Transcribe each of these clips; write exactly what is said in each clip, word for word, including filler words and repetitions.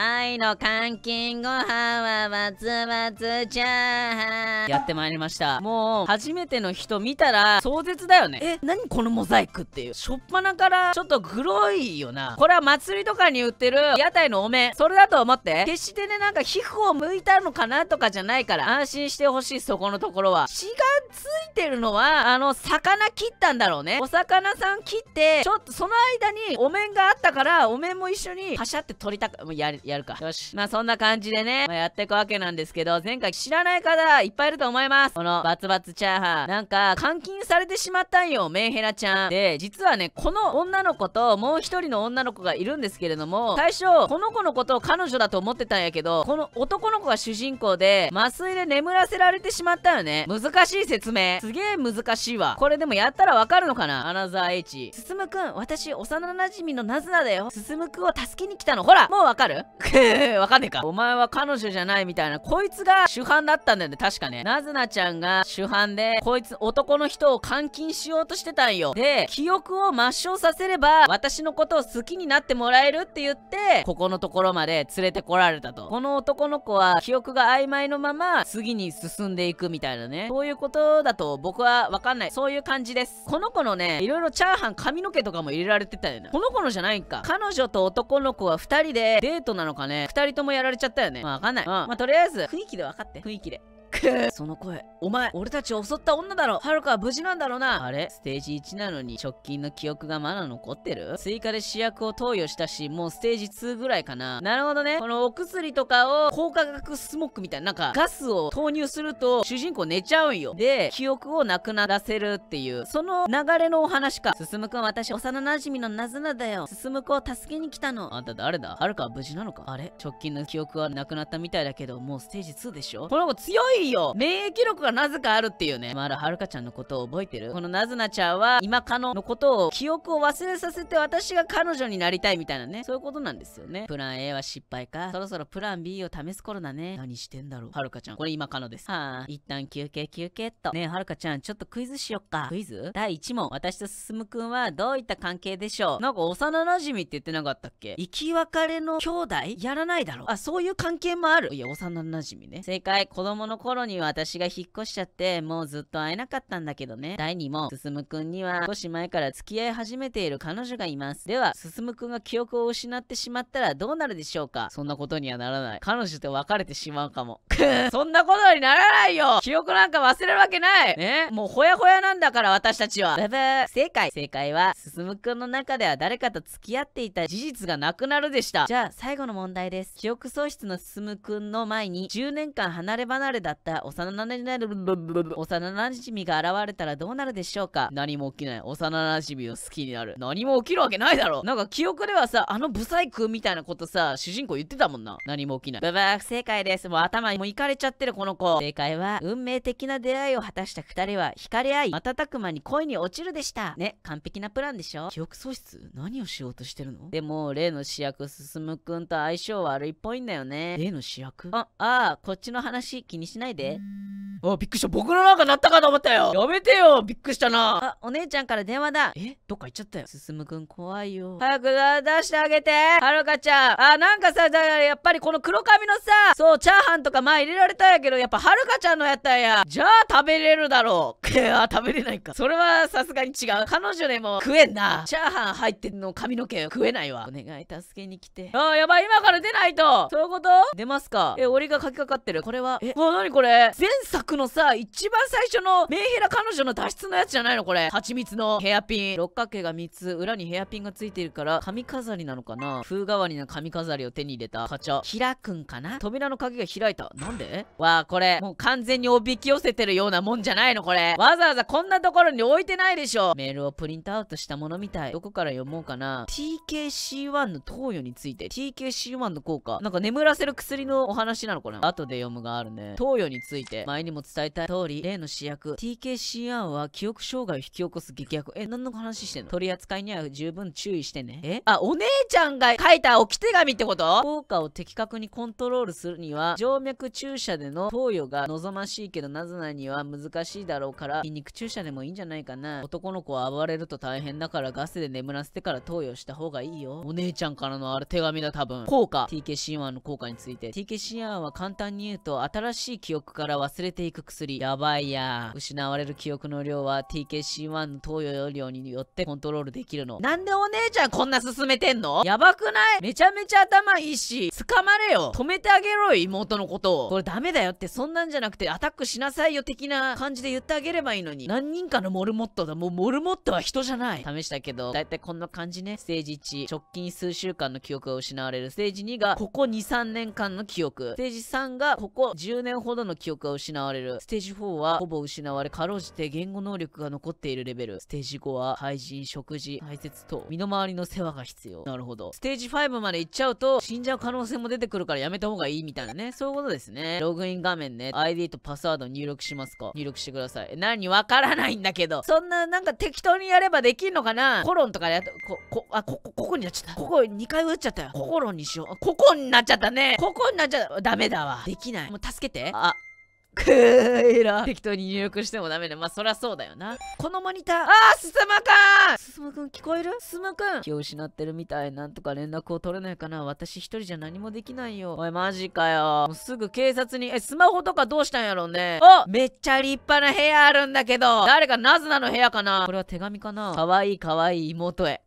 愛の監禁ご飯は松松チャーハンやってまいりました。もう初めての人見たら壮絶だよね。え、何このモザイクっていう、しょっぱなからちょっとグロいよな。これは祭りとかに売ってる屋台のお面、それだと思って決してね、なんか皮膚を剥いたのかなとかじゃないから安心してほしい。そこのところは血がついてるのはあの魚切ったんだろうね。お魚さん切ってちょっとその間にお面があったからお面も一緒にパシャって取りたく、もうやるやるか。よし。まあそんな感じでね、まあ、やっていくわけなんですけど、前回知らない方いっぱいいると思います。このバツバツチャーハン。なんか、監禁されてしまったんよ、メンヘラちゃん。で、実はね、この女の子ともう一人の女の子がいるんですけれども、最初、この子のことを彼女だと思ってたんやけど、この男の子が主人公で、麻酔で眠らせられてしまったよね。難しい説明。すげえ難しいわ。これでもやったらわかるのかな？アナザー H。進むくん、私、幼馴染のナズナだよ。進むくんを助けに来たの。ほら、もうわかる？わかんねえか。お前は彼女じゃないみたいな。こいつが主犯だったんだよね。確かね。ナズナちゃんが主犯で、こいつ男の人を監禁しようとしてたんよ。で、記憶を抹消させれば、私のことを好きになってもらえるって言って、ここのところまで連れてこられたと。この男の子は記憶が曖昧のまま、次に進んでいくみたいなね。そういうことだと僕はわかんない。そういう感じです。この子のね、いろいろチャーハン髪の毛とかも入れられてたよね。この子のじゃないんか。彼女と男の子は二人でデートなのかね。二人ともやられちゃったよね。まあ、わかんない。うん、まあ、とりあえず、雰囲気で分かって。雰囲気で。その声、お前、俺たちを襲った女だろ。はるかは無事なんだろうな。あれステージいちなのに直近の記憶がまだ残ってる。追加で試薬を投与したし、もうステージにぐらいかな。なるほどね。このお薬とかを高化学スモックみたいな、なんかガスを投入すると主人公寝ちゃうんよ。で、記憶をなくならせるっていう、その流れのお話か。進むくん、私、幼馴染のナズナだよ。進むくんを助けに来たの。あんた誰だ？はるかは無事なのか。あれ直近の記憶はなくなったみたいだけど、もうステージにでしょ。この子強いよ。免疫力がなぜかあるっていうね。まだはるかちゃんのことを覚えてる。このなずなちゃんは今カノのことを記憶を忘れさせて私が彼女になりたいみたいなね。そういうことなんですよね。プラン A は失敗か。そろそろプラン B を試す頃だね。何してんだろうはるかちゃん。これ今カノです。はあ、一旦休憩休憩っとね。えはるかちゃん、ちょっとクイズしよっか。クイズだいいち問。私とすすむくんはどういった関係でしょう。なんか幼馴染って言ってなかったっけ。生き別れの兄弟やらないだろ。あ、そういう関係もある。いや、幼馴染ね。正解。子供の頃に私が引っ越しちゃってもうずっと会えなかったんだけどね。だいに問。進むくんには少し前から付き合い始めている彼女がいます。では進むくんが記憶を失ってしまったらどうなるでしょうか。そんなことにはならない。彼女と別れてしまうかも。そんなことにならないよ。記憶なんか忘れるわけないね。もうほやほやなんだから私たちは。ブブー。正解。正解は進むくんの中では誰かと付き合っていた事実がなくなるでした。じゃあ最後の問題です。記憶喪失の進むくんの前にじゅうねんかん離れ離れだった幼なじみが現れたらどうなるでしょうか。何も起きない。幼なじみを好きになる。何も起きるわけないだろ。なんか記憶ではさ、あのブサイクみたいなことさ、主人公言ってたもんな。何も起きない。ブブー。不正解です。もう頭にもいかれちゃってるこの子。正解は運命的な出会いを果たした二人は惹かれ合い、瞬く間に恋に落ちるでした。ね、完璧なプランでしょ。記憶喪失、何をしようとしてるの。でも例の主役進むくんと相性悪いっぽいんだよね。例の主役。あ、あー、こっちの話気にしないで。あ、びっくりした。僕の中なったかと思ったよ。やめてよ。びっくりしたな。あ、お姉ちゃんから電話だ。え、どっか行っちゃったよ。進むくん怖いよ。早く出してあげて。はるかちゃん。あ、なんかさ、やっぱりこの黒髪のさ、そう、チャーハンとか前入れられたんやけど、やっぱはるかちゃんのやったんや。じゃあ食べれるだろう。あ、食べれないか。それはさすがに違う。彼女でも食えんな。チャーハン入ってんの髪の毛食えないわ。お願い、助けに来て。あ、やばい。今から出ないと。そういうこと？出ますか。え、俺が書きかかってる。これは、え、うわ、なにこれ。前作のさ、一番最初のメンヘラ彼女の脱出のやつじゃないのこれ。蜂蜜のヘアピン。六角形がみっつ、裏にヘアピンがついているから、髪飾りなのかな。風変わりな髪飾りを手に入れた。カチャ。開くんかな。扉の鍵が開いた。なんでわあ、これ、もう完全におびき寄せてるようなもんじゃないのこれ。わざわざこんなところに置いてないでしょ。メールをプリントアウトしたものみたい。どこから読もうかな。ティーケーシーワン の投与について。ティーケーシーワン の効果。なんか眠らせる薬のお話なのかな。後で読むがあるね。投与について。前にもも伝えたい通り、例の試薬 ティーケーシーワン は記憶障害を引き起こす劇薬。え、何の話してんの？取り扱いには十分注意してね。え、あ、お姉ちゃんが書いた置き手紙ってこと？効果を的確にコントロールするには、静脈注射での投与が望ましいけど、なぜなには難しいだろうから、筋肉注射でもいいんじゃないかな。男の子は暴れると大変だから、ガスで眠らせてから投与した方がいいよ。お姉ちゃんからのあれ手紙だ、多分。効果。ティーケーシーワン の効果について。ティーケーシーワン は簡単に言うと、新しい記憶から忘れていく薬。やばいや。失われる記憶の量は ティーケーシーワン の投与量によってコントロールできるの。なんでお姉ちゃんこんな進めてんの？やばくない？めちゃめちゃ頭いいし、捕まれよ。止めてあげろよ、妹のことを。これダメだよって、そんなんじゃなくてアタックしなさいよ的な感じで言ってあげればいいのに。何人かのモルモットだ。もうモルモットは人じゃない。試したけど、だいたいこんな感じね。ステージいち、直近数週間の記憶が失われる。ステージにが、ここに、さんねんかんの記憶。ステージさんが、ここじゅうねんほどの記憶が失われる。ステージよんは、ほぼ失われ、かろうじて言語能力が残っているレベル。ステージごは、廃人、食事、排泄等、身の回りの世話が必要。なるほど。ステージごまで行っちゃうと、死んじゃう可能性も出てくるからやめた方がいいみたいなね。そういうことですね。ログイン画面ね、アイディー とパスワード入力しますか。入力してください。何わからないんだけど。そんな、なんか適当にやればできんのかな？コロンとかやっと、こ、こ、あ、ここ、ここになっちゃった。ここにかい打っちゃったよ。コロンにしよう。ここになっちゃったね。ここになっちゃった。ダメだわ。できない。もう助けて。あ。くーいら。適当に入力してもダメだ。まあ、そらそうだよな。このモニター。あー、すすむくんすすむくん聞こえる？すすむくん気を失ってるみたい。なんとか連絡を取れないかな。私一人じゃ何もできないよ。おい、マジかよ。もうすぐ警察に。え、スマホとかどうしたんやろうね。お、めっちゃ立派な部屋あるんだけど。誰かナズナの部屋かな。これは手紙かな。かわいいかわいい妹へ。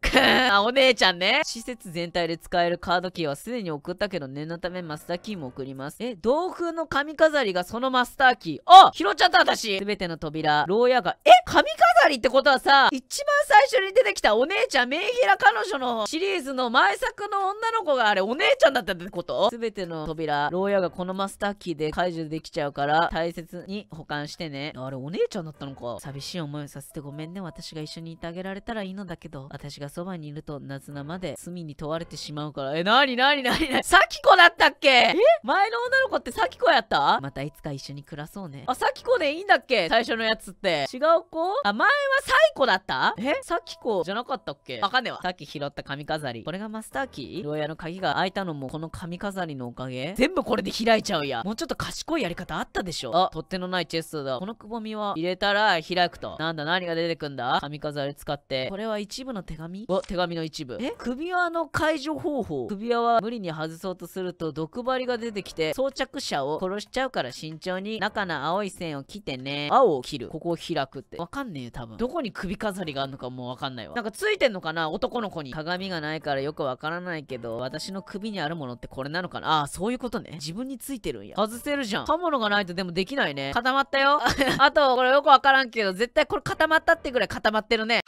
あ、お姉ちゃんね。施設全体で使えるカードキーはすでに送ったけど、念のためマスターキーも送ります。え、同封の髪飾りがそのマスターマスターキー。あ、拾っちゃった私。すべての扉、牢屋が、え、髪飾りってことはさ、一番最初に出てきたお姉ちゃん、メンヘラ彼女のシリーズの前作の女の子があれ、お姉ちゃんだったってこと？すべての扉、牢屋がこのマスターキーで解除できちゃうから、大切に保管してね。あれ、お姉ちゃんだったのか。寂しい思いをさせてごめんね。私が一緒にいてあげられたらいいのだけど、私がそばにいると、なずなまで罪に問われてしまうから。え、なになになになに？さきこだったっけ？え？前の女の子ってさきこやった？またいつか一緒に暮らそうね。あ、さきこでいいんだっけ？最初のやつって。違う子？あ、前はサイコだった？え？さきこじゃなかったっけ？わかんねえわ。さっき拾った髪飾り。これがマスターキー？牢屋の鍵が開いたのもこの髪飾りのおかげ？全部これで開いちゃうや。もうちょっと賢いやり方あったでしょ？あ、取っ手のないチェストだ。このくぼみは入れたら開くと。なんだ、何が出てくんだ？髪飾り使って。これは一部の手紙？お、手紙の一部。え？首輪の解除方法。首輪は無理に外そうとすると毒針が出てきて装着者を殺しちゃうから慎重に。中の青い線を切ってね。青を切る。ここを開くって。わかんねえよ、多分。どこに首飾りがあるのかもうわかんないわ。なんかついてんのかな男の子に。鏡がないからよくわからないけど、私の首にあるものってこれなのかな。ああ、そういうことね。自分についてるんや。外せるじゃん。刃物がないとでもできないね。固まったよ。あと、これよくわからんけど、絶対これ固まったってぐらい固まってるね。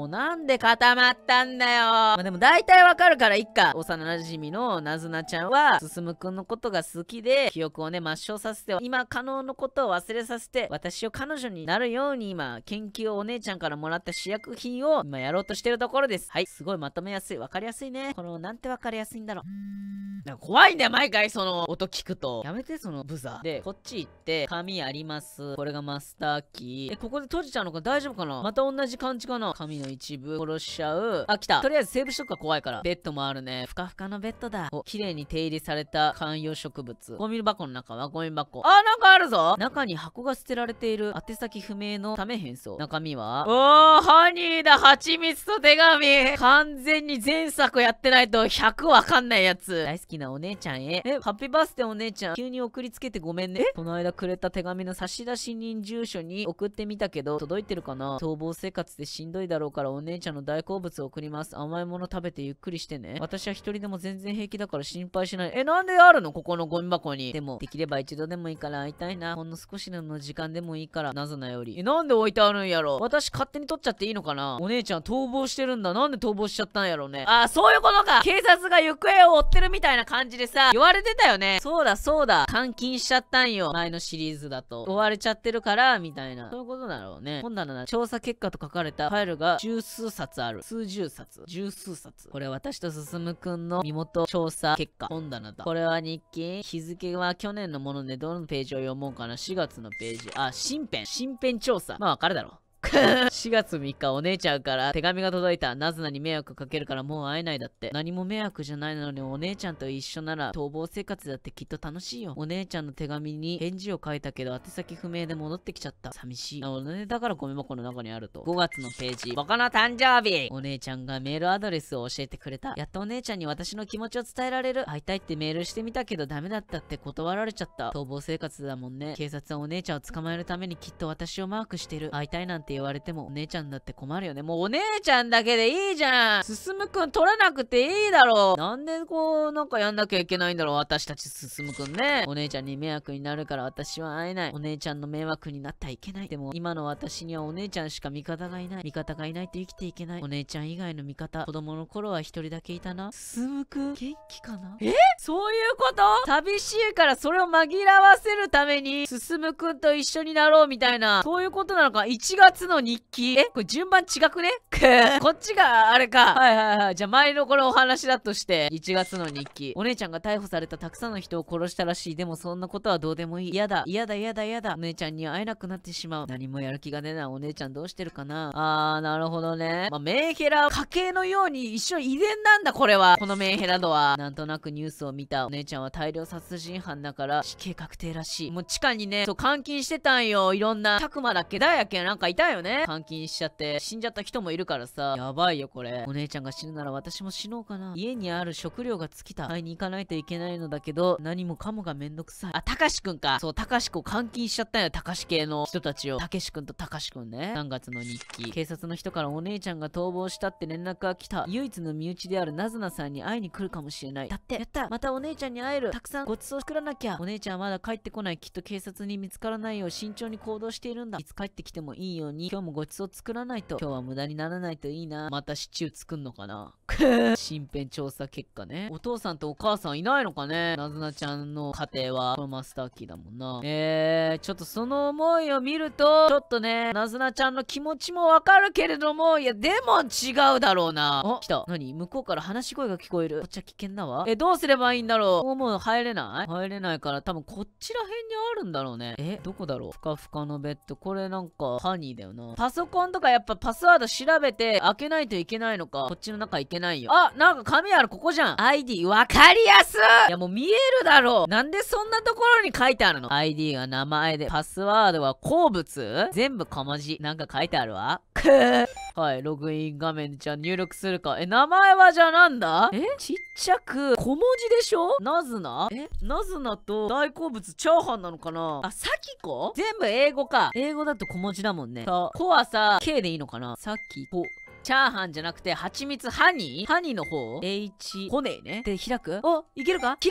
もうなんで固まったんだよ。まあ、でも大体わかるからいっか。幼馴染のなずなちゃんは、すすむくんのことが好きで、記憶をね、抹消させて、今可能のことを忘れさせて、私を彼女になるように今、研究をお姉ちゃんからもらった試薬品を今やろうとしてるところです。はい、すごいまとめやすい。わかりやすいね。この、なんてわかりやすいんだろう。なんか怖いんだよ、毎回その音聞くと。やめて、そのブザー。で、こっち行って、紙あります。これがマスターキー。え、ここで閉じちゃうのか大丈夫かな。また同じ感じかな。紙の一部殺しちゃう。あ、来た。とりあえずセーブしとくか、怖いから。ベッドもあるね。ふかふかのベッドだ。お、綺麗に手入れされた観葉植物。ゴミ箱の中はゴミ箱。あ、なんかあるぞ。中に箱が捨てられている。宛先不明のため変装。中身はおー、ハニーだ。蜂蜜と手紙。完全に前作やってないとひゃくわかんないやつ。大好きなお姉ちゃんへ。え、ハッピーバースデーお姉ちゃん。急に送りつけてごめんね。この間くれた手紙の差出人住所に送ってみたけど、届いてるかな。逃亡生活でしんどいだろうからお姉ちゃんの大好物を送ります。甘いもの食べてゆっくりしてね。私は一人でも全然平気だから心配しない。え、なんであるのここのゴミ箱に。でも、できれば一度でもいいから会いたいな。ほんの少しの時間でもいいから、なぜなより。え、なんで置いてあるんやろ。私勝手に取っちゃっていいのかな。お姉ちゃん逃亡してるんだ。なんで逃亡しちゃったんやろね。あ、そういうことか。警察が行方を追ってるみたいな。な感じでさ、言われてたよね。そうだそうだ、監禁しちゃったんよ。前のシリーズだと。追われちゃってるから、みたいな。そういうことだろうね。本棚な、調査結果と書かれたファイルが十数冊ある。数十冊。十数冊。これ私とすすむくんの身元調査結果。本棚だ。これは日記。日付は去年のもので、どのページを読もうかな。しがつのページ。あ、新編。新編調査。まあわかるだろう。しがつみっかお姉ちゃんから手紙が届いた。なずなに迷惑かけるからもう会えないだって。何も迷惑じゃないのにお姉ちゃんと一緒なら逃亡生活だってきっと楽しいよ。お姉ちゃんの手紙に返事を書いたけど宛先不明で戻ってきちゃった。寂しい。なるほどね。だからゴミ箱の中にあると。ごがつのページ。僕の誕生日。お姉ちゃんがメールアドレスを教えてくれた。やっとお姉ちゃんに私の気持ちを伝えられる。会いたいってメールしてみたけどダメだったって断られちゃった。逃亡生活だもんね。警察はお姉ちゃんを捕まえるためにきっと私をマークしてる。会いたいなんて言われてもお姉ちゃんだって困るよね。もうお姉ちゃんだけでいいじゃん。すすむくん取らなくていいだろう。なんでこうなんかやんなきゃいけないんだろう、私たちすすむくんね。お姉ちゃんに迷惑になるから私は会えない。お姉ちゃんの迷惑になってはいけない。でも今の私にはお姉ちゃんしか味方がいない。味方がいないと生きていけない。お姉ちゃん以外の味方。子供の頃は一人だけいたな。すすむくん元気かな。え、そういうこと。寂しいからそれを紛らわせるためにすすむくんと一緒になろうみたいな、そういうことなのか。いちがつの日記。え、これ順番違くねこっちがあれか。はいはいはい。じゃあ前のこのお話だとして、いちがつの日記。お姉ちゃんが逮捕された。たくさんの人を殺したらしい。でもそんなことはどうでもいい。嫌だ。嫌だ嫌だ嫌だ。お姉ちゃんに会えなくなってしまう。何もやる気が出ない。お姉ちゃんどうしてるかな。あー、なるほどね。まあ、メンヘラ家系のように一緒遺伝なんだ、これは。このメンヘラ度は。なんとなくニュースを見た。お姉ちゃんは大量殺人犯だから、死刑確定らしい。もう地下にね、そう監禁してたんよ。いろんな、たくまだっけだやけなんかいたよ。監禁しちゃって死んじゃった人もいるからさ、やばいよこれ。お姉ちゃんが死ぬなら私も死のうかな。家にある食料が尽きた。買いに行かないといけないのだけど何もかもがめんどくさい。あ、たかしくんか。そう、たかしくん監禁しちゃったんや。たかし系の人たちを。たけしくんとたかしくんね。さんがつの日記。警察の人からお姉ちゃんが逃亡したって連絡が来た。唯一の身内であるなずなさんに会いに来るかもしれない。だって。やった、またお姉ちゃんに会える。たくさんごちそう作らなきゃ。お姉ちゃんはまだ帰ってこない。きっと警察に見つからないよう慎重に行動しているんだ。いつ帰ってきてもいいように今日もごちそう作らないと。今日は無駄にならないといいな。またシチュー作んのかな身辺調査結果ね。お父さんとお母さんいないのかね。なずなちゃんの家庭はこのマスターキーだもんな。えー、ちょっとその思いを見るとちょっとね、なずなちゃんの気持ちもわかるけれども、いやでも違うだろうな。あ、来た。何、向こうから話し声が聞こえる。こっちは危険だわ。え、どうすればいいんだろう。もう入れない、入れないから多分こっちら辺にあるんだろうね。え、どこだろう。ふかふかのベッド。これなんかハニーだよ。パソコンとかやっぱパスワード調べて開けないといけないのか。こっちの中いけないよ。あ、なんか紙ある。ここじゃん。アイディー わかりやすい。いやもう見えるだろう。なんでそんなところに書いてあるの。アイディー が名前で、パスワードは鉱物。全部小文字。なんか書いてあるわ。はい、ログイン画面じゃ入力するか。え、名前はじゃあなんだ。え、ちっちゃく小文字でしょ。なずな。え、なずなと大好物チャーハンなのかな。あ、さきこ。全部英語か。英語だと小文字だもんね。こはさ、K でいいのかな。さきこ。チャーハンじゃなくて、蜂蜜ハニー。ハニーの方 ?H、骨ね。で、開く。お、いけるか。開い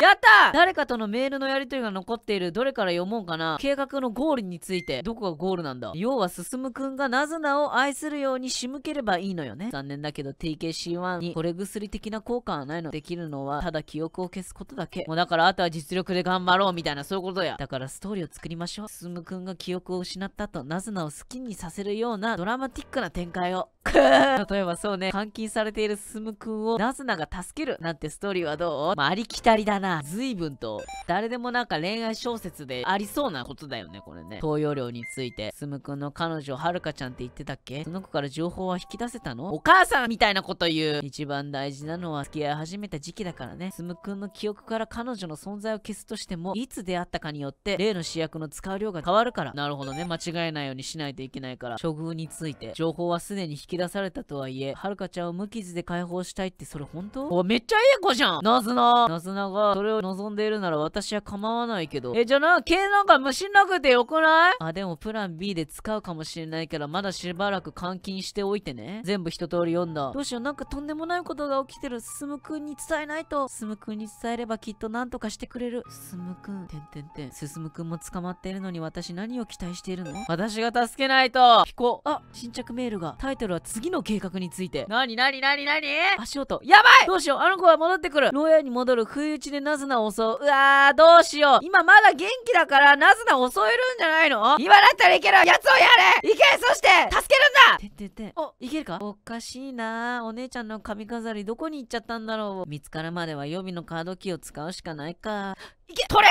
た。やった。誰かとのメールのやりとりが残っている。どれから読もうかな。計画のゴールについて。どこがゴールなんだ。要は、すすむくんがなずなを愛するように仕向ければいいのよね。残念だけど、ティーケーシーワン にこれ薬的な効果はないの。できるのは、ただ記憶を消すことだけ。もうだから、あとは実力で頑張ろうみたいな、そういうことや。だから、ストーリーを作りましょう。すすむくんが記憶を失った後、なずなを好きにさせるようなドラマティックな展開を。例えばそうね、監禁されているすすむくんをなずなが助けるなんてストーリーはどう。まあ、ありきたりだな。随分と誰でもなんか恋愛小説でありそうなことだよね、これね。投与量について、すすむくんの彼女はるかちゃんって言ってたっけ。その子から情報は引き出せたの。お母さんみたいなこと言う。一番大事なのは付き合い始めた時期だからね。すすむくんの記憶から彼女の存在を消すとしても、いつ出会ったかによって例の試薬の使う量が変わるから。なるほどね。間違えないようにしないといけないから。処遇について、情報はすでに引き出されたとはいえ、はるかちゃんを無傷で解放したいって。それ本当。お、めっちゃいい子じゃん。なずな。なずながそれを望んでいるなら私は構わないけど。え、じゃあな、系なんか無視なくてよくない。あ、でもプラン B で使うかもしれないから、まだしばらく監禁しておいてね。全部一通り読んだ。どうしよう、なんかとんでもないことが起きてる。すすむくんに伝えないと。すすむくんに伝えればきっとなんとかしてくれる。すすむくんてんてんてん。すすむくんも捕まっているのに私何を期待しているの。私が助けないと。ピコ。あ、新着メールが。タイトルは次の計画について。なになになになに、足音。やばい、どうしよう、あの子が戻ってくる。牢屋に戻る。不意打ちでナズナを襲う。うわー、どうしよう。今まだ元気だからナズナを襲えるんじゃないの？今だったらいける。やつをやれ、いけ。そして助けるんだ。てってて、お、いけるか。おかしいなー。お姉ちゃんの髪飾りどこに行っちゃったんだろう。見つかるまでは予備のカードキーを使うしかないか。いけ、とりゃ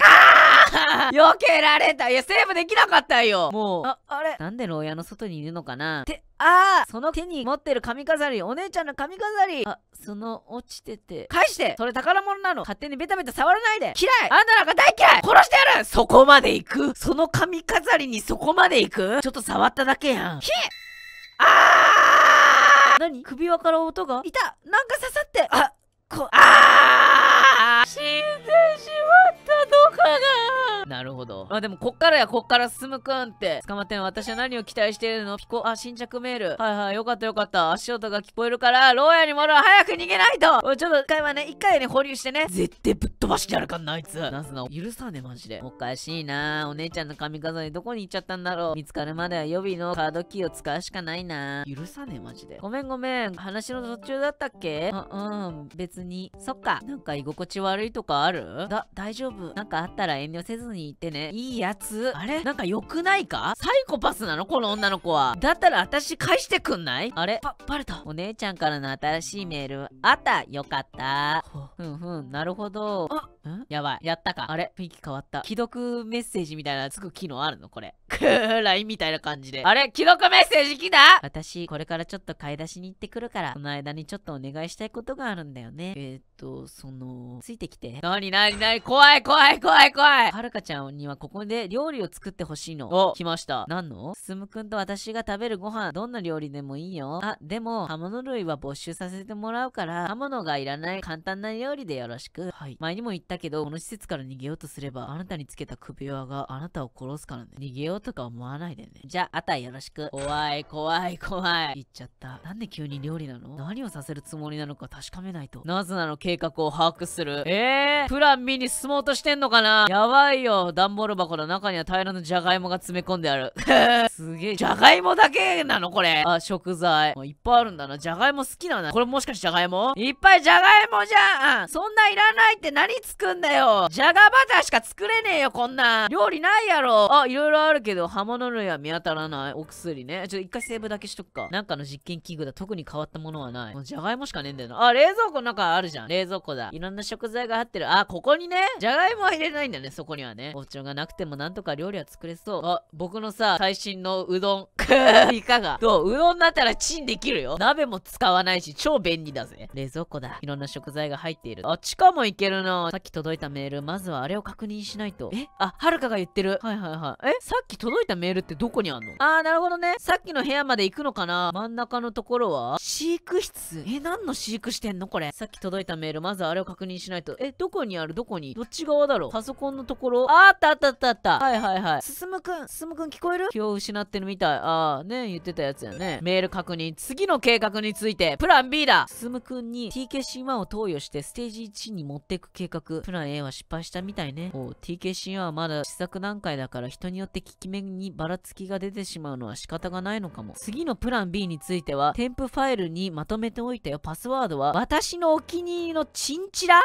ー、あー避けられた。いや、セーブできなかったよ。もう、あ、あれ、なんで牢屋の外にいるのかな。て、ああ、その手に持ってる髪飾り、お姉ちゃんの髪飾り。あ、その落ちてて、返して。それ宝物なの。勝手にベタベタ触らないで。嫌い、あんたなんか大嫌い、殺してやる。そこまで行く？その髪飾りにそこまで行く？ちょっと触っただけやん。ひっ、ああ、何、首輪から音が。いた、なんか刺さって。あ、こ、ああ、死んでしまったのかな。なるほど。まあでもこっからや、こっから進むくんって捕まってん。私は何を期待しているの？ピコ、あ、新着メール。はいはい、よかったよかった。足音が聞こえるから、牢屋に戻る。早く逃げないと。おい、ちょっと一回はね、一回ね、保留してね。絶対ぶっ飛ばしてやるかんな、あいつ。ナズナを許さね、マジで。おかしいな。お姉ちゃんの髪飾りどこに行っちゃったんだろう。見つかるまでは予備のカードキーを使うしかないな。許さね、マジで。ごめんごめん。話の途中だったっけ？あ、うん、別に。そっか。なんか居心地悪いとかある？だ、大丈夫。なんかあったら遠慮せずに言ってね。いいやつ。あれ、なんか良くないか？サイコパスなの、この女の子は。だったら私返してくんない？あれ、ば、バレた。お姉ちゃんからの新しいメールあった。よかった。ふんふん、なるほど。あ、ん、やばい、やったか。あれ、雰囲気変わった。既読メッセージみたいなつく機能あるのこれ？くー、ライン みたいな感じで。あれ、既読メッセージ来た。私これからちょっと買い出しに行ってくるから、その間にちょっとお願いしたいことがあるんだよね。えーっとその、ついてきて。なになになに、怖い怖い怖い怖い。はるかちゃんにはここで料理を作ってほしいの。お、来ました。何の？すむくんと私が食べるご飯、どんな料理でもいいよ。あ、でも刃物類は没収させてもらうから、刃物がいらない簡単な料理でよろしく。はい。前にも言ったけど、この施設から逃げようとすれば、あなたにつけた首輪があなたを殺すからね。逃げようとか思わないでね。じゃあ、あたよろしく。怖い怖い怖い。言っちゃった。なんで急に料理なの？何をさせるつもりなのか確かめないと。なぜなの計画を把握する。えー、プランBに進もうとしてんのかな。やばいよ。ダンボール箱の中には大量のジャガイモが詰め込んである。すげえ。ジャガイモだけなのこれ？あ、食材もういっぱいあるんだな。ジャガイモ好きなんだ。これもしかしてジャガイモ？いっぱいジャガイモじゃん。そんないらないって何作んだよ。ジャガバターしか作れねえよ、こんなん。料理ないやろ。あ、いろいろあるけど刃物類は見当たらない。お薬ね。ちょっと一回セーブだけしとくか。なんかの実験器具だ。特に変わったものはない。もうジャガイモしかねえんだよな。あ、冷蔵庫の中あるじゃん。冷蔵庫だ。いろんな食材が入ってる。あ、ここにね。ジャガイモは入れないんだね、そこにはね。包丁がなくてもなんとか料理は作れそう。あ、僕のさ、最新のうどん。いかが？どう？うどんだったらチンできるよ。鍋も使わないし、超便利だぜ。冷蔵庫だ。いろんな食材が入っている。あ、地下もいけるな。さっき届いたメール、まずはあれを確認しないと。え？あ、はるかが言ってる。はいはいはい。え？さっき届いたメールってどこにあんの？あー、なるほどね。さっきの部屋まで行くのかな。真ん中のところは飼育室。え、何の飼育してんのこれ？さっき届いたメール、まずはあれを確認しないと。え、どこにある？どこに？どっち側だろう？パソコンのところ。あったあったあったあった。はいはいはい。すすむくん、すすむくん聞こえる？気を失ってるみたい。ああ、ね、言ってたやつやね。メール確認。次の計画について。プラン B だ。すすむくんに ティーケーシーワン を投与してステージいちに持っていく計画。プラン A は失敗したみたいね。おう、ティーケーシーワン はまだ試作段階だから人によって効き目にばらつきが出てしまうのは仕方がないのかも。次のプラン B については、添付ファイルにまとめておいたよ。パスワードは、私のお気に入りのチンチラ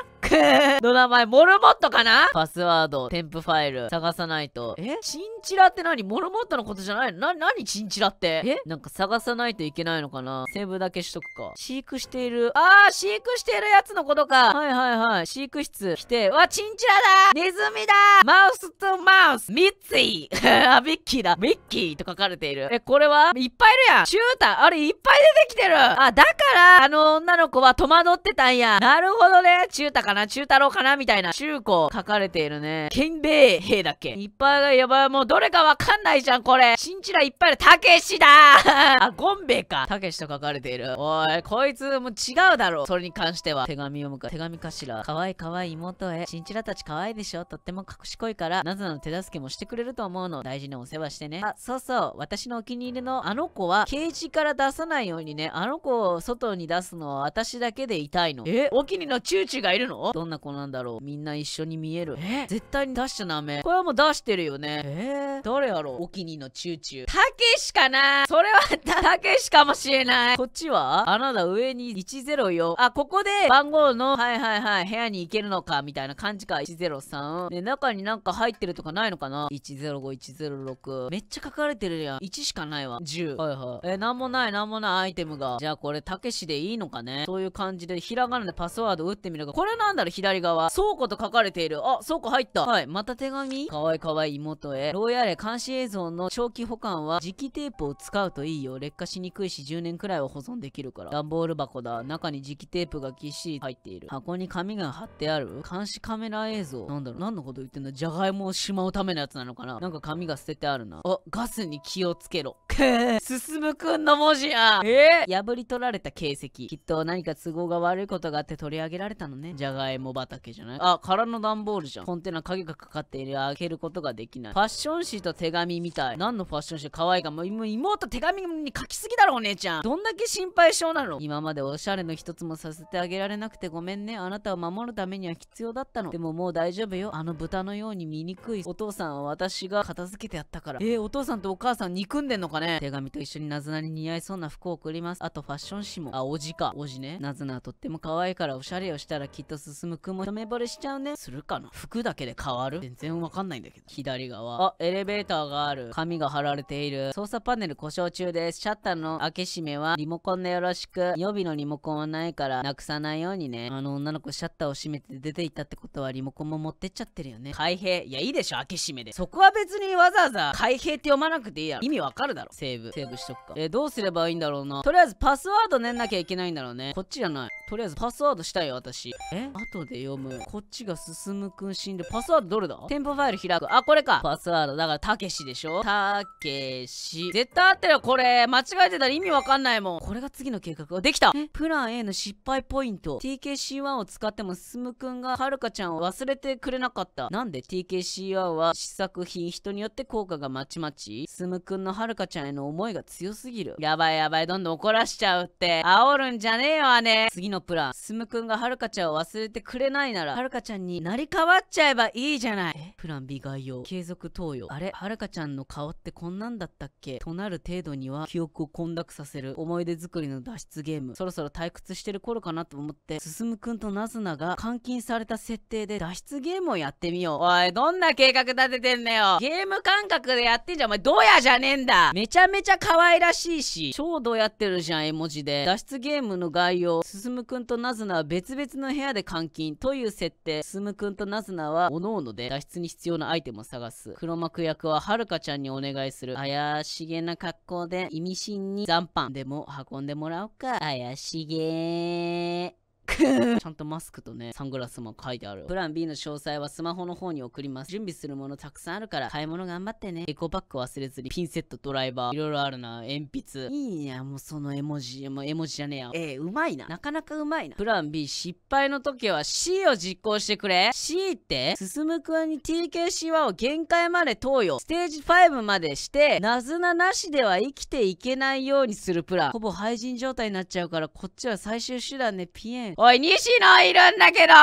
の名前、モルモットかな。パスワード、添付ファイル、探さないと。え、チンチラって何？モルモットのことじゃないの？な、なにチンチラ？チンチラって。え？なんか探さないといけないのかな。セーブだけしとくか。飼育している。あー、飼育しているやつのことか。はいはいはい。飼育室来て。わ、チンチラだー、ネズミだー、マウスとマウス、ミッツィーあ、ミッキーだ。ミッキーと書かれている。え、これはいっぱいいるやん。シューター。あれ、いっぱい出てきてる。あ、だから、あの女の子は戸惑ってたんや。なるほどね。チュータかな？チュータロウかな？みたいな。中古書かれているね。ケンベイ兵だっけ？いっぱいが、やばい。もうどれかわかんないじゃん、これ。チンチラいっぱいいる。たけしだーあ、ゴンベイか。たけしと書かれている。おい、こいつもう違うだろう。それに関しては、手紙を向かう。手紙かしら。かわいいかわいい妹へ。チンチラたちかわいいでしょ。とってもかくしこいから、ナズナの手助けもしてくれると思うの。大事にのお世話してね。あ、そうそう、私のお気に入りのあの子はケージから出さないようにね、あの子を外に出すのは私だけで痛いの。え、お気に入りのチューチューがいるの？どんな子なんだろう。みんな一緒に見える。え、絶対に出しちゃダメ。これはもう出してるよね。えー、誰やろう。お気に入りのチューチュー。たけしかな。それはたけしかもしれない。こっちはあなた上にいちゼロよん。あ、ここで番号のはいはいはい部屋に行けるのかみたいな感じか。いちゼロさん。ね、中になんか入ってるとかないのかな。いちゼロごいちゼロろく。めっちゃ書かれてるやん。いちしかないわ。じゅう。はいはい。えー、なんもないなんもないアイテムが。じゃあこれたけしでいいのかね。そういう感じでひらがなでパスワード打ってみるが、これなんだろう。左側倉庫と書かれている。あ、倉庫入った。はい、また手紙。かわいいかわいい妹へ。牢屋で監視映像の長期保管は磁気テープを使うといいよ。劣化しにくいしじゅうねんくらいは保存できるから。段ボール箱だ。中に磁気テープがぎっしり入っている。箱に紙が貼ってある。監視カメラ映像なんだろう。何のこと言ってんだ。じゃがいもをしまうためのやつなのかな。なんか紙が捨ててあるな。あ、ガスに気をつけろ。く進むくんの文字や。えー、破り取られた形跡。きっと何か都合が悪いことがあって取り上げられたのね。じゃがいも畑じゃない。あ、空の段ボールじゃん。コンテナ鍵がかかっている。開けることができない。ファッション誌と手紙みたい。何のファッション誌。可愛いがもう妹手紙に書きすぎだろお姉ちゃん。どんだけ心配性なの。今までおしゃれの一つもさせてあげられなくてごめんね。あなたを守るためには必要だったの。でももう大丈夫よ。あの豚のように醜いお父さんは私が片付けてやったから。えー、お父さんとお母さん憎んでんのかね。手紙と一緒になずなに似合いそうな服を送ります。あとファッション誌も。あ、おじか。おじね。なずなはとっても可愛いからおしゃれをしたらきっと進むくんも一目惚れしちゃうね。するかな。服だけで変わる？全然わかんないんだけど。左側。あ、エレベーターがある。紙が貼られている。操作パネル故障中です。シャッターの開け閉めはリモコンでよろしく。予備のリモコンはないからなくさないようにね。あの女の子シャッターを閉めて出ていったってことはリモコンも持ってっちゃってるよね。開閉。いや、いいでしょ開け閉めで。そこは別にわざわざ開閉って読まなくていいやろ。意味わかるだろ。セーブ。セーブしとくか。えー、どうすればいいんだろうな。とりあえずパスワードねんなきゃいけないんだろうね。こっちじゃない。とりあえずパスワードしたいよ私。え？後で読む。こっちが進むくん死んで。パスワードどれだ？店舗ファイル開く。あ、これか。パスワードだからたけしでしょ。たけし。絶対合ってるよこれ。間違えてたら意味わかんないもん。これが次の計画ができた。え、プラン A の失敗ポイント。ティーケーシーワン を使っても進むくんがはるかちゃんを忘れてくれなかった。なんで ティーケーシーワン は試作品人によって効果がまちまち。進むくんのはるかちゃんへの思いが強すぎる。やばいやばいどんどん怒らしちゃうって。煽るんじゃねえよね。次のプラン。進むくんがはるかちゃんを忘れてくれないならはるかちゃんになり変わっちゃえばいいじゃない。え、プラン B 概要。継続投与。あれはるかちゃんの顔ってこんなんだったっけとなる程度には記憶を混濁させる。思い出作りの脱出ゲーム。そろそろ退屈してる頃かなと思って進むくんとなずなが監禁された設定で脱出ゲームをやってみよう。おいどんな計画立ててんだよ。ゲーム感覚でやってんじゃんお前。ドヤじゃねえんだ。めちゃめちゃ可愛らしいし超ドヤってるじゃん絵文字で。脱出ゲームの概要。進むくんとなずなは別々の部屋で監禁という設定。進むくんとなずなは各々で脱出に必要なアイテムを探す。黒幕役ははるかちゃんにお願いする。怪しげな格好で意味深に残飯でも運んでもらおうか。怪しげー。ちゃんとマスクとねサングラスも書いてある。プラン B の詳細はスマホの方に送ります。準備するものたくさんあるから買い物頑張ってね。エコバッグ忘れずに。ピンセットドライバーいろいろあるな。鉛筆いいやもうその絵文字もう絵文字じゃねえや。えー、うまいな。なかなかうまいな。プラン B 失敗の時は C を実行してくれ。 C って進むくんに ティーケーシーワン を限界まで投与ステージごまでしてなずななしでは生きていけないようにするプラン。ほぼ廃人状態になっちゃうからこっちは最終手段でピエン。おい、西野いるんだけど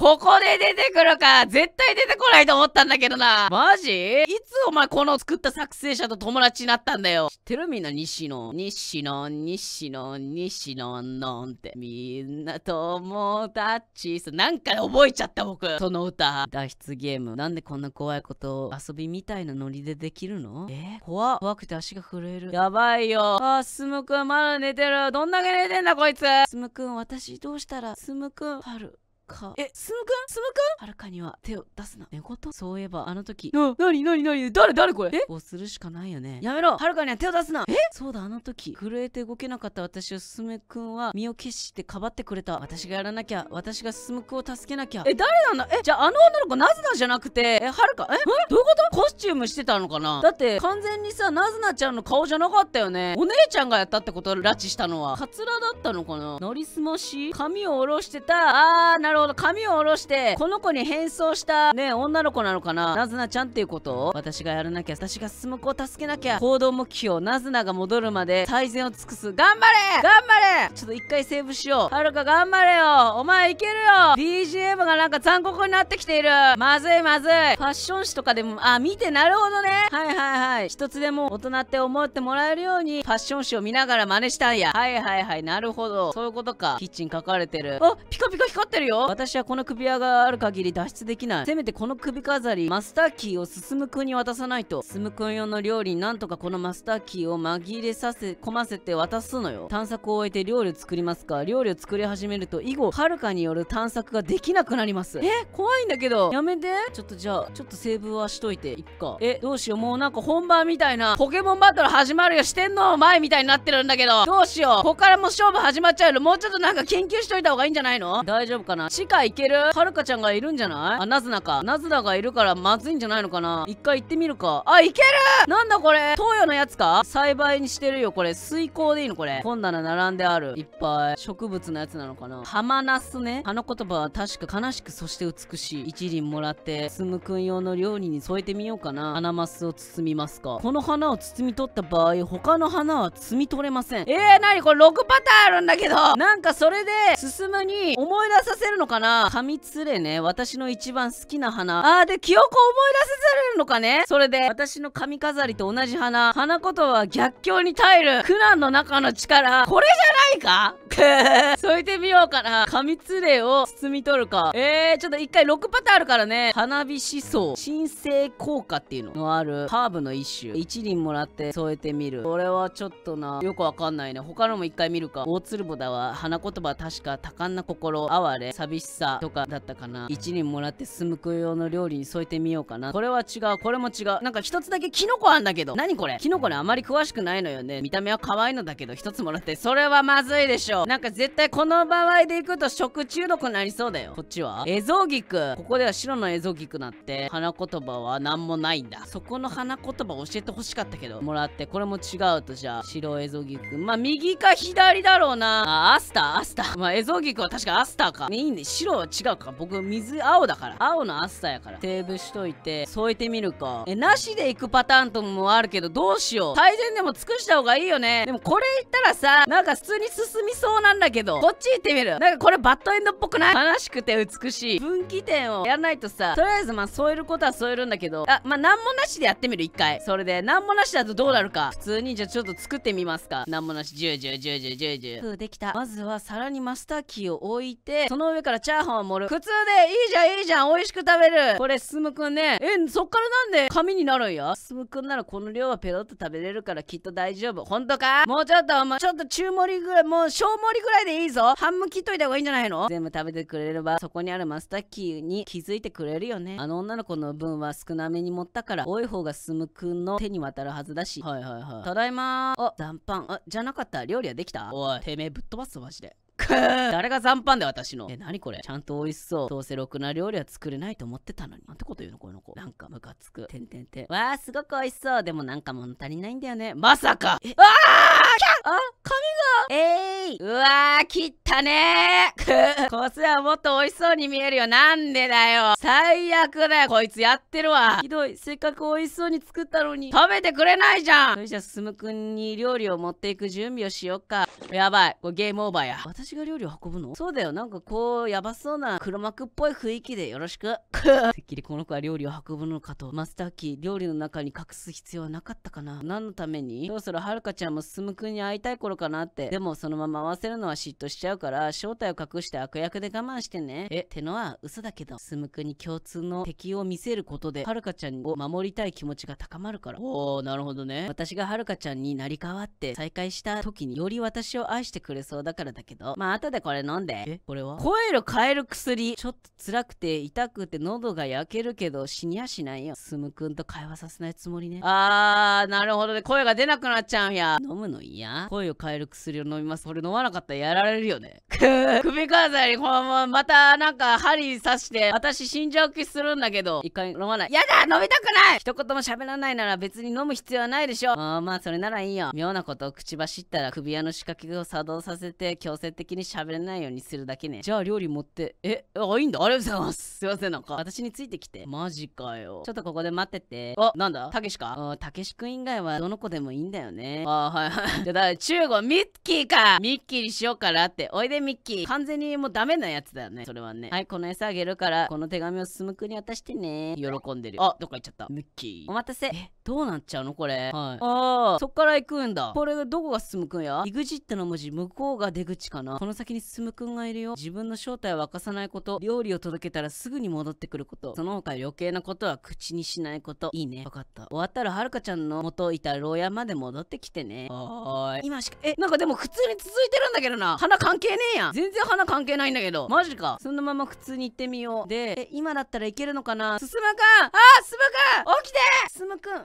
ここで出てくるか。絶対出てこないと思ったんだけどな。マジ？いつお前この作った作成者と友達になったんだよ。知ってるみんな西野。西野、西野、西野なんて。みんな友達。なんか覚えちゃった僕。その歌。脱出ゲーム。なんでこんな怖いことを遊びみたいなノリでできるの？え？怖っ。怖くて足が震える。やばいよ。あー、すむくんまだ寝てる。どんだけ寝てんだこいつ。すむくん私どうしたら進むくんはるかえ進むくん進むくんはるかには手を出すな。寝言そういえばあの時ななになになに誰誰これえこうするしかないよね。やめろはるかには手を出すな。えそうだあの時震えて動けなかった私を進むくんは身を決してかばってくれた。私がやらなきゃ私が進むくんを助けなきゃ。え誰なんだえじゃああの女の子なずなじゃなくてえはるかえどういうこと。コスチュームしてたのかな。だって完全にさなずなちゃんの顔じゃなかったよね。お姉ちゃんがやったってこと。拉致したのはカツラだったのかな。なりすまし髪を下ろしてた。あーなるるほど。髪を下ろして、この子に変装した、ね、女の子なのかな。ナズナちゃんっていうことを私がやらなきゃ。私が進む子を助けなきゃ。行動目標。ナズナが戻るまで、最善を尽くす。頑張れ頑張れ。ちょっと一回セーブしよう。はるか頑張れよ。お前いけるよ。 ビージーエム がなんか残酷になってきている。まずいまずい。ファッション誌とかでも、あ、見て、なるほどね。はいはいはい。一つでも大人って思ってもらえるように、ファッション誌を見ながら真似したんや。はいはいはい。なるほど。そういうことか。キッチン書かれてる。あ、ピカピカ光ってるよ。私はこの首輪がある限り脱出できない。せめてこの首飾り、マスターキーを進むくんに渡さないと。進むくん用の料理になんとかこのマスターキーを紛れさせ、込ませて渡すのよ。探索を終えて料理を作りますか。料理を作り始めると、以後、はるかによる探索ができなくなります。え、怖いんだけど。やめて。ちょっとじゃあ、ちょっとセーブはしといて、いっか。え、どうしよう。もうなんか本番みたいな、ポケモンバトル始まるよ。四天王前みたいになってるんだけど。どうしよう。ここからもう勝負始まっちゃうの。もうちょっとなんか研究しといた方がいいんじゃないの？大丈夫かな。地下行ける？はるかちゃんがいるんじゃない？あ、ナズナか。ナズナがいるからまずいんじゃないのかな。一回行ってみるか。あ、行ける！なんだこれ？東洋のやつか？栽培にしてるよ、これ。水耕でいいのこれ。本棚並んである。いっぱい。植物のやつなのかな。ハマナスね。花言葉は確か悲しく、そして美しい。一輪もらって、すむくん用の料理に添えてみようかな。花マスを包みますか。この花を包み取った場合、他の花は摘み取れません。えー、なにこれろくパターンあるんだけど。なんかそれで、進むに思い出させるのかな。紙つれね。私の一番好きな花。あーで、記憶を思い出させるのかね。それで、私の髪飾りと同じ花。花言葉は逆境に耐える。苦難の中の力。これじゃないか添えてみようかな。紙つれを包み取るか。えー、ちょっと一回ろくパターンあるからね。花火思想。神聖効果っていうののあるハーブの一種。一輪もらって添えてみる。これはちょっとな、よくわかんないね。他のも一回見るか。大鶴ぼだは、花言葉は確か多感な心、哀れ、寂しさとかだったかな。一輪もらってすむく用の料理に添えてみようかな。これは違う。これも違う。なんか一つだけキノコあんだけど。何これ？キノコね、あまり詳しくないのよね。見た目は可愛いのだけど、一つもらって。それはまずいでしょ。なんか絶対この場合でいくと食中毒になりそうだよ。こっちはエゾギク。ここでは白のエゾギクなって、花言葉はなんもないんだ。そこの花言葉教えてほしかったけど。もらって、これも違うとじゃあ、白エゾギク。まあ、右か左だろうな。あ、アスター、アスター。まあ、エゾギクは確かアスターか。ね、いいね。白は違うか。僕、水、青だから。青のアスターやから。セーブしといて、添えてみるか。え、なしで行くパターンともあるけど、どうしよう。最善でも尽くした方がいいよね。でも、これ言ったらさ、なんか普通に進みそうなんだけど、こっち行ってみる。なんかこれバッドエンドっぽくない？悲しくて美しい。分岐点をやらないとさ、とりあえずまあ添えることは添えるんだけど、あ、まあなんもなしでやってみる、一回。それで、なんもなしだとどうなるか。普通にじゃあちょっと作ってみますか。なんもなし、じゅう、じゅう、じゅう、じゅう、じゅう。ふう、できた。まずは皿にマスターキーを置いて、その上からチャーハンを盛る。普通で、いいじゃん、いいじゃん、美味しく食べる。これ、すむくんね。え、そっからなんで紙になるんや？すむくんならこの量はペロッと食べれるからきっと大丈夫。ほんとか？もうちょっと、もうちょっと中盛りぐらい、もう小盛りぐらいでいいぞ。半分切っといた方がいいんじゃないの？全部食べてくれれば、そこにあるマスターキーに気づいてくれるよね。あの女の子の分は少なめに持ったから、多い方がすむくんの手に渡るはずだし。はいはいはい。ただいまー。あ、残飯。あ、じゃなかった。料理はできた？おい、てめえぶっ飛ばすマジで。誰が残飯で私の。え、なにこれ？ちゃんと美味しそう。どうせろくな料理は作れないと思ってたのに。なんてこと言うのこの子。なんかムカつく。てんてんてん。わあ、すごく美味しそう。でもなんか物足りないんだよね。まさか。え、ああ、あ、髪が。えい、ー。うわあ、切ったねー。こすはもっと美味しそうに見えるよ。なんでだよ。最悪だよ。こいつやってるわ。ひどい。せっかく美味しそうに作ったのに。食べてくれないじゃん。それじゃあ、すむくんに料理を持っていく準備をしよっか。やばい。これゲームオーバーや。私が料理を運ぶの？そうだよ。なんかこう、やばそうな黒幕っぽい雰囲気でよろしく。てっきりこの子は料理を運ぶのかと。マスターキー、料理の中に隠す必要はなかったかな。何のために？そろそろはるかちゃんもすむくんに会いたい頃かなって。でもそのまま合わせるのは嫉妬しちゃうから、正体を隠して悪役で我慢してね。え、ってのは嘘だけど、すむくんに共通の敵を見せることで、はるかちゃんを守りたい気持ちが高まるから。おー、なるほどね。私がはるかちゃんになり変わって再会した時により私を愛してくれそうだからだけど、まあ後でこれ飲んで。え、これは声色変える薬。ちょっと辛くて痛くて喉が焼けるけど死にはしないよ。すむくんと会話させないつもりね。あー、なるほどね。声が出なくなっちゃうんや。飲むの嫌。声を変える薬をル飲みます。これ飲まなかったらやられるよね。首飾り、このまま、またなんか針刺して、私死んじゃう気するんだけど、一回飲まない。やだ、飲みたくない。一言も喋らないなら別に飲む必要はないでしょ。ああ、まあそれならいいよ。妙なことを口走ったら首輪の仕掛けを作動させて、強制的に喋れないようにするだけね。じゃあ料理持って、え、あ、いいんだ。ありがとうございます。すいません、なんか、私についてきて。マジかよ。ちょっとここで待ってて。あ、なんだたけしかあ、たけしくん以外はどの子でもいいんだよね。あー、はいはい。じゃあだ、中国、ミッキーかミッキーにしようからって。おいでミッキー。完全にもうダメなやつだよね。それはね。はい、この餌あげるから、この手紙を進むくんに渡してね。喜んでる。あ、どっか行っちゃった。ミッキー。お待たせ。え、どうなっちゃうのこれ。はい。あー、そっから行くんだ。これがどこが進むくんや？ イグジット の文字、向こうが出口かな。この先に進むくんがいるよ。自分の正体を明かさないこと。料理を届けたらすぐに戻ってくること。その他余計なことは口にしないこと。いいね。わかった。終わったらはるかちゃんの元いた牢屋まで戻ってきてね。はーい。今しか、え、なんかでも普通に続いてるんだけどな。花関係ねえやん。全然花関係ないんだけど。マジか。そのまま普通に行ってみよう。で、え、今だったらいけるのかな？進むくん！あー、進むくん！起きて！進むくん。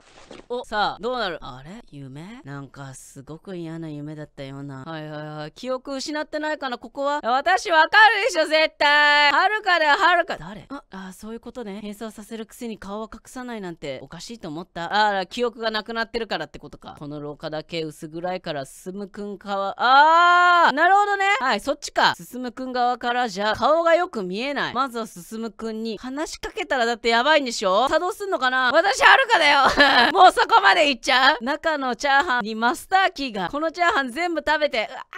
お、さあ、どうなる？あれ？夢？なんかすごく嫌な夢だったような。はいはいはい。記憶失ってないかな？ここは？私わかるでしょ、絶対！はるかだよ、はるか。誰？あ、あ、そういうことね。変装させるくせに顔は隠さないなんておかしいと思った。あら、記憶がなくなってるからってことか。この廊下だけ薄暗いから、進むくん側、あー、なるほどね。はい、そっちか。進むくん側からじゃ、顔がよく見えない。まずは進むくんに、話しかけたらだってやばいんでしょ？作動すんのかな？私はるかだよ。もうそこまで行っちゃう？中のチャーハンにマスターキーが、このチャーハン全部食べて、うわ、どうなんだろう？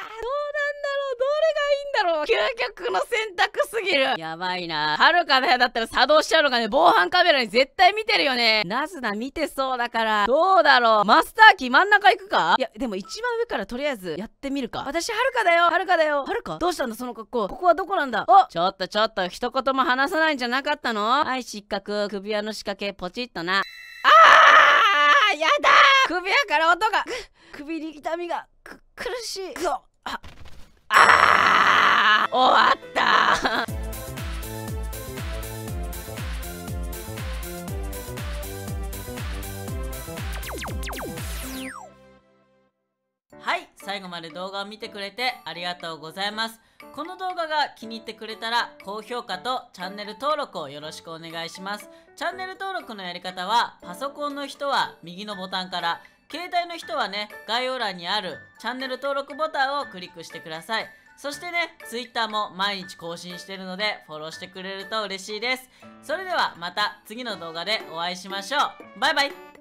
どれがいいんだろう？究極の選択すぎる。やばいな。はるかだよだったら作動しちゃうのかね。防犯カメラに絶対見てるよね。なぜな、見てそうだから。どうだろう？マスターキー真ん中行くか？いや、でも一番上からとりあえずやってみるか。私、はるかだよ。はるかだよ。はるか？どうしたんだその格好。ここはどこなんだ？お！ちょっとちょっと、一言も話さないんじゃなかったの？はい、失格。首輪の仕掛け、ポチッとな。ああ！やだー！首輪から音が、首に痛みが、く、苦しい。くお！ああー！終わったーはい、最後まで動画を見てくれてありがとうございます。この動画が気に入ってくれたら高評価とチャンネル登録をよろしくお願いします。チャンネル登録のやり方はパソコンの人は右のボタンから、携帯の人はね、概要欄にあるチャンネル登録ボタンをクリックしてください。そしてね、ツイッター も毎日更新してるのでフォローしてくれると嬉しいです。それではまた次の動画でお会いしましょう。バイバイ。